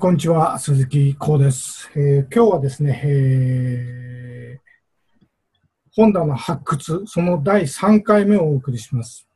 こんにちは、鈴木浩です。今日はですね、本棚発掘、その第3回目をお送りします。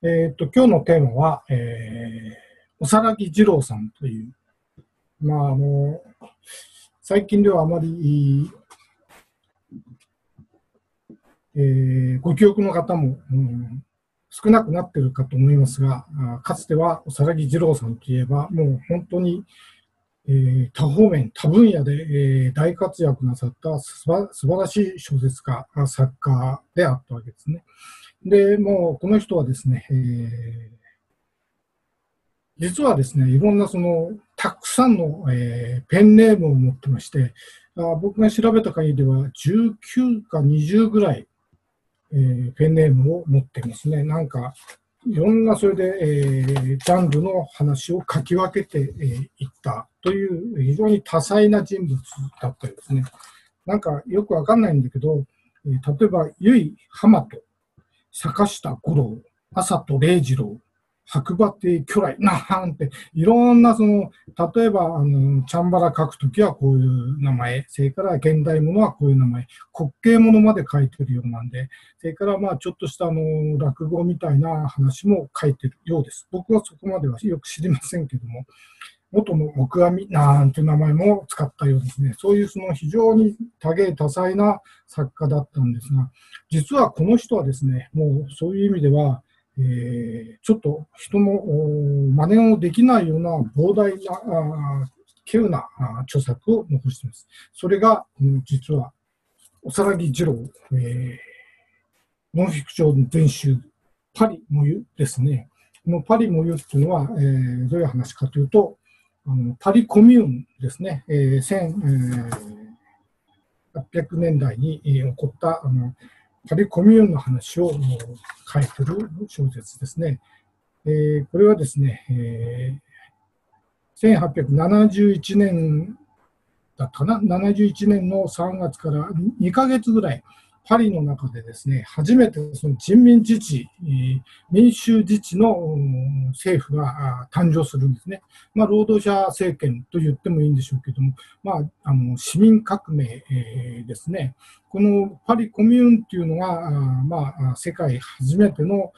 今日のテーマは、おさらぎ二郎さんという、最近ではあまり、ご記憶の方も、少なくなっているかと思いますが、かつてはおさらぎ二郎さんといえば、もう本当に、多方面、多分野で、大活躍なさった素晴らしい小説家、作家であったわけですね。で、もうこの人はですね、実はですね、いろんなたくさんの、ペンネームを持ってまして、僕が調べた限りでは19か20ぐらい、ペンネームを持ってますね。なんかいろんなそれで、ジャンルの話を書き分けていったという非常に多彩な人物だったりですね。なんかよくわかんないんだけど、例えば由比浜人、坂下五郎、麻戸礼二郎、白馬亭巨来なんていろんな例えばチャンバラ書くときはこういう名前、それから現代物はこういう名前、滑稽物まで書いてるようなんで、それからちょっとした落語みたいな話も書いてるようです。僕はそこまではよく知りませんけども、元の奥阿弥なんて名前も使ったようですね。そういう非常に多芸多彩な作家だったんですが、実はこの人はですね、もうそういう意味では、ちょっと人の真似をできないような膨大な稀有な著作を残しています。それが実はおさらぎ二郎、ノンフィクション全集「パリ藻湯」ですね。この「パリ藻湯」っていうのは、どういう話かというとパリコミューンですね、1800年代に起こったパリコミューンの話を書いている小説ですね。これはですね、1871年だったかな、71年の3月から2ヶ月ぐらい、パリの中でですね、初めて人民自治、民衆自治の政府が誕生するんですね。労働者政権と言ってもいいんでしょうけども、市民革命ですね。このパリコミューンっていうのが、世界初めての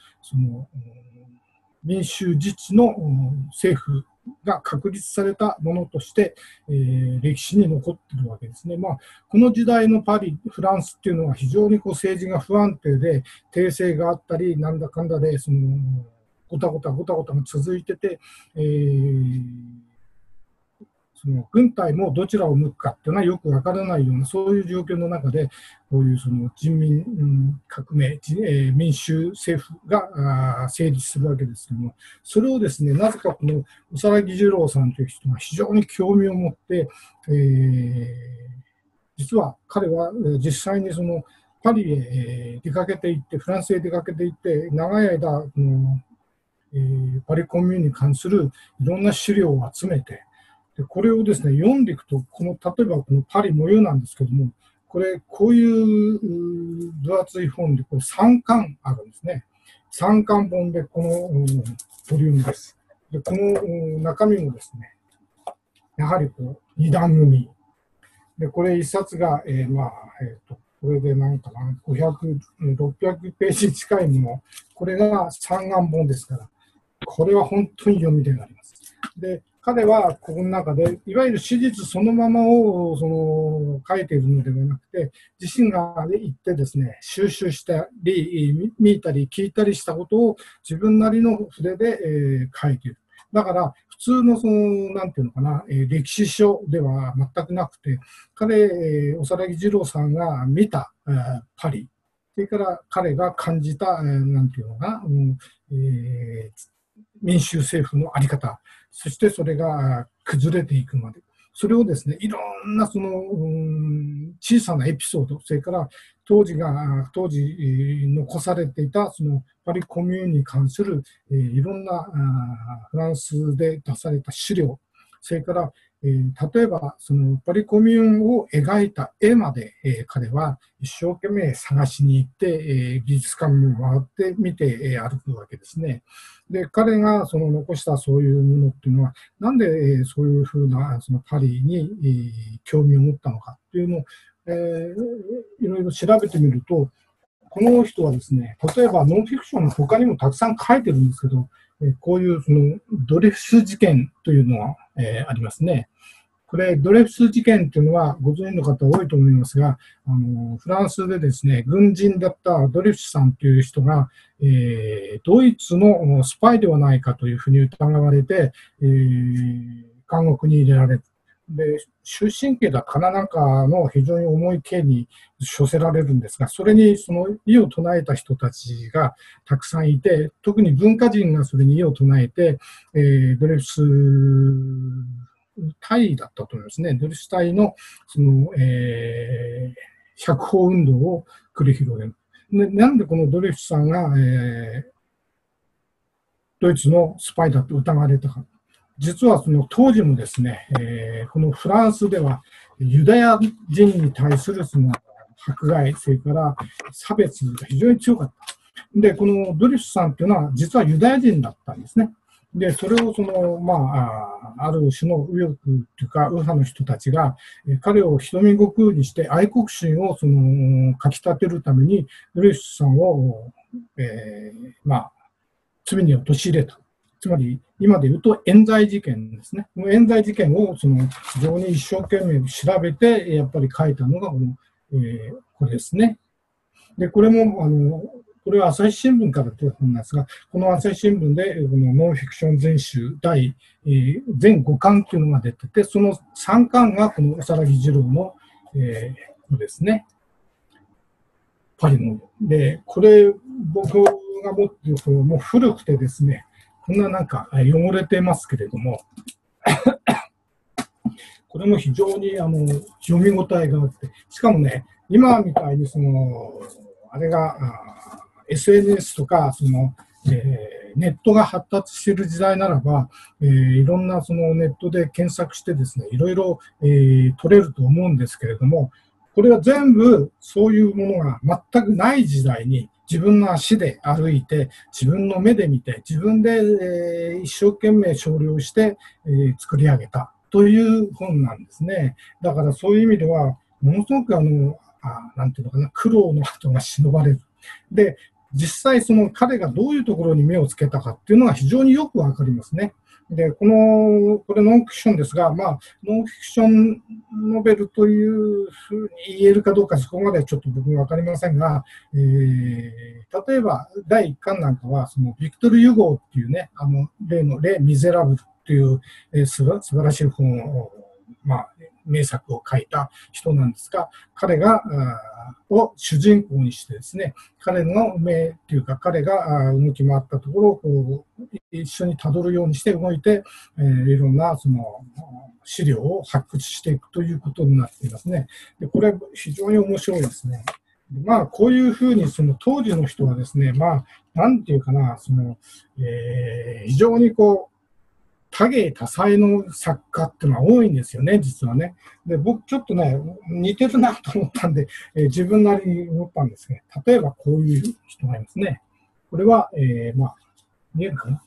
民衆自治の政府が確立されたものとして、歴史に残っているわけですね。この時代のパリ、フランスっていうのは非常に政治が不安定で、帝政があったり、なんだかんだでごたごたが続いてて、軍隊もどちらを向くかっていうのはよくわからないような、そういう状況の中で、こういう人民革命、民衆政府が成立するわけですけども、それをですね、なぜかこのおさらぎ二郎さんという人が非常に興味を持って、実は彼は実際にパリへ出かけていって、フランスへ出かけていって、長い間、パリコミューンに関するいろんな資料を集めて、でこれをですね、読んでいくと、例えばこのパリ藻湯なんですけども、こういう分厚い本で、3巻あるんですね。3巻本で、このボリュームです。で、この中身もですね、やはり2段組。で、これ1冊が、これでなんかな、500、600ページ近いもの、これが3巻本ですから、これは本当に読み手になります。で彼はここの中で、いわゆる史実そのままを書いているのではなくて、自身が行ってですね、収集したり、見たり聞いたりしたことを自分なりの筆で、書いている。だから、普通のなんていうのかな、歴史書では全くなくて、彼、おさらぎ二郎さんが見たパリ、それから彼が感じた、なんていうのかな、民衆政府の在り方、そしてそれが崩れていくまで、それをですね、いろんな小さなエピソード、それから当時残されていたパリコミューンに関するいろんなフランスで出された資料、それから例えばそのパリコミューンを描いた絵まで、彼は一生懸命探しに行って、美術館も回って見て、歩くわけですね。で、彼がその残したそういうものっていうのは、なんで、そういうふうなそのパリに、興味を持ったのかっていうのを、いろいろ調べてみると、この人はですね、例えばノンフィクションの他にもたくさん書いてるんですけど、こういうそのドレフス事件というのが、ありますね。これ、ドレフス事件というのはご存知の方多いと思いますが、フランスでですね、軍人だったドレフスさんという人が、ドイツのスパイではないかというふうに疑われて、監獄に入れられる。で、終身刑だったかな、なんかの非常に重い刑に処せられるんですが、それにその異を唱えた人たちがたくさんいて、特に文化人がそれに異を唱えて、ドレフス隊だったと思いますね。ドレフス隊の、その、百法運動を繰り広げる。で、なんでこのドレフスさんが、ドイツのスパイだと疑われたか。実はその当時もですね、このフランスではユダヤ人に対するその迫害、それから差別が非常に強かった。で、このドリフさんというのは実はユダヤ人だったんですね。で、それをその、まあ、ある種の右翼というか右派の人たちが彼を人見悟空にして愛国心をそのかきたてるためにドリフさんを、まあ、罪に陥れた。つまり、今で言うと冤罪事件ですね。冤罪事件をその非常に一生懸命調べて、やっぱり書いたのがこの、これですね。で、これも、これは朝日新聞からという本なんですが、この朝日新聞で、このノンフィクション全集全5巻というのが出てて、その3巻がこの如月次郎の、これですね。パリの。で、これ、僕が持っている、もう古くてですね、こんななんか汚れてますけれども、これも非常に読み応えがあって、しかもね、今みたいにその、あれが、SNS とかその、ネットが発達している時代ならば、いろんなそのネットで検索してですね、いろいろ、取れると思うんですけれども、これは全部そういうものが全くない時代に、自分の足で歩いて、自分の目で見て、自分で、一生懸命少量して、作り上げたという本なんですね。だからそういう意味では、ものすごくなんていうのかな、苦労の跡が忍ばれる。で、実際その彼がどういうところに目をつけたかっていうのが非常によくわかりますね。で、これノンフィクションですが、まあ、ノンフィクションノベルというふうに言えるかどうか、そこまではちょっと僕は分かりませんが、例えば、第1巻なんかは、その、ビクトル・ユゴーっていうね、例のレ・ミゼラブルっていう、素晴らしい本を、まあ、名作を書いた人なんですが、彼を主人公にしてですね、彼の目というか、彼が動き回ったところをこう一緒にたどるようにして動いて、いろんなその資料を発掘していくということになっていますね。で、これ非常に面白いですね。まあ、こういうふうに、その当時の人はですね、まあ、なんていうかな、その、非常にこう、多芸多彩の作家っていうのは多いんですよね、実はね。で、僕ちょっとね、似てるなと思ったんで、自分なりに思ったんですけど、例えばこういう人がいますね。これは、まあ、見えるかな。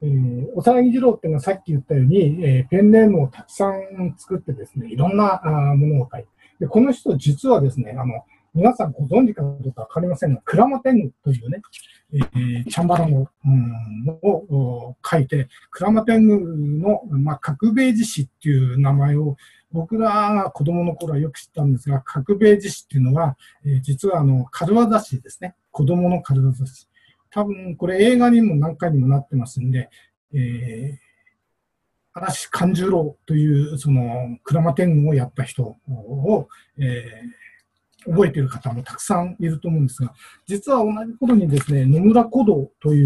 如月次郎っていうのはさっき言ったように、ペンネームをたくさん作ってですね、いろんなものを書いて。で、この人実はですね、皆さんご存知かどうかわかりませんが、クラマテングというね、チャンバラの、を書いて、クラマテングの、まあ、角兵衛獅子っていう名前を、僕ら子供の頃はよく知ったんですが、角兵衛獅子っていうのは、実は軽業師ですね。子供の軽業師。多分、これ映画にも何回にもなってますんで、嵐寛寿郎という、その、クラマテングをやった人を、覚えている方もたくさんいると思うんですが、実は同じ頃にですね、野村胡堂とい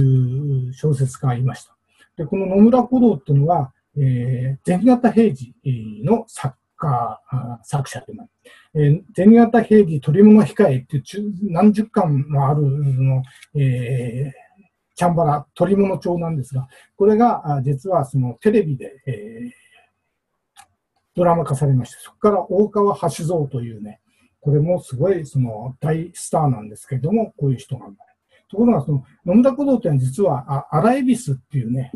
う小説家がいました。で、この野村胡堂というのは、銭形平次の作者でもある。銭形平次捕物控えという何十巻もあるの、チャンバラ、捕物帳なんですが、これが実はそのテレビで、ドラマ化されました。そこから大川橋蔵というね、これもすごいその大スターなんですけれども、こういう人が生まれる。ところがその野村胡堂というのは実は荒恵比寿っていうね、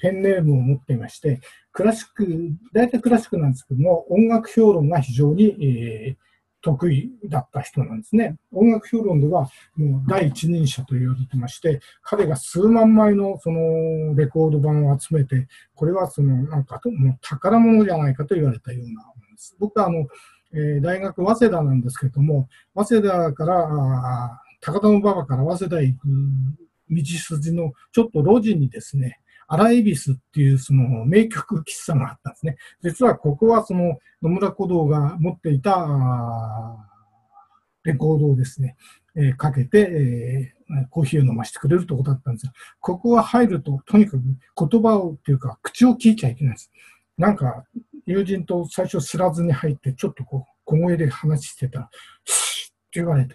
ペンネームを持っていまして、クラシック、大体クラシックなんですけども、音楽評論が非常に、得意だった人なんですね。音楽評論ではもう第一人者と言われてまして、彼が数万枚のそのレコード盤を集めて、これはそのなんかもう宝物じゃないかと言われたようなものです。僕は大学早稲田なんですけれども、早稲田から高田馬場から早稲田へ行く道筋のちょっと路地にですね、荒恵比寿っていうその名曲喫茶があったんですね。実はここはその野村胡堂が持っていたレコードをですね、かけて、コーヒーを飲ませてくれるところだったんですが、ここは入るととにかく言葉をっていうか口を聞いちゃいけないです。なんか友人と最初知らずに入ってちょっとこう小声で話してたら「シッ」って言われて。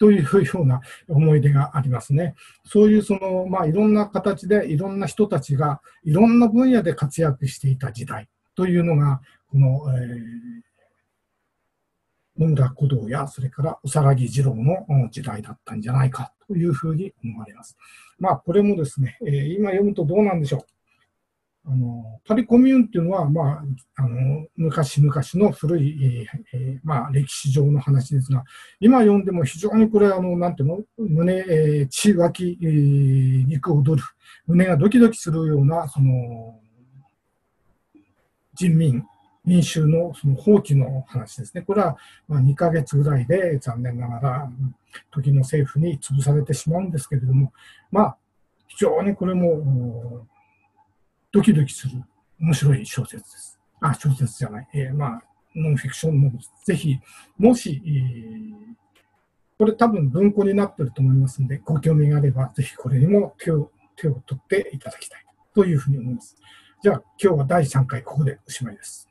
というような思い出がありますね。そういうその、いろんな形でいろんな人たちがいろんな分野で活躍していた時代というのが、この、野村胡堂や、それからおさらぎ二郎の時代だったんじゃないかというふうに思われます。これもですね、今読むとどうなんでしょう。パリコミューンっていうのは、昔々の古い、歴史上の話ですが、今読んでも非常にこれ、なんていうの、血湧き、肉躍る、胸がドキドキするような、その、民衆のその放棄の話ですね。これは2ヶ月ぐらいで、残念ながら、時の政府に潰されてしまうんですけれども、非常にこれも、ドキドキする面白い小説です。小説じゃない。ノンフィクションのぜひ、もし、これ多分文庫になってると思いますので、ご興味があれば、ぜひこれにも手を取っていただきたいというふうに思います。じゃあ、今日は第3回、ここでおしまいです。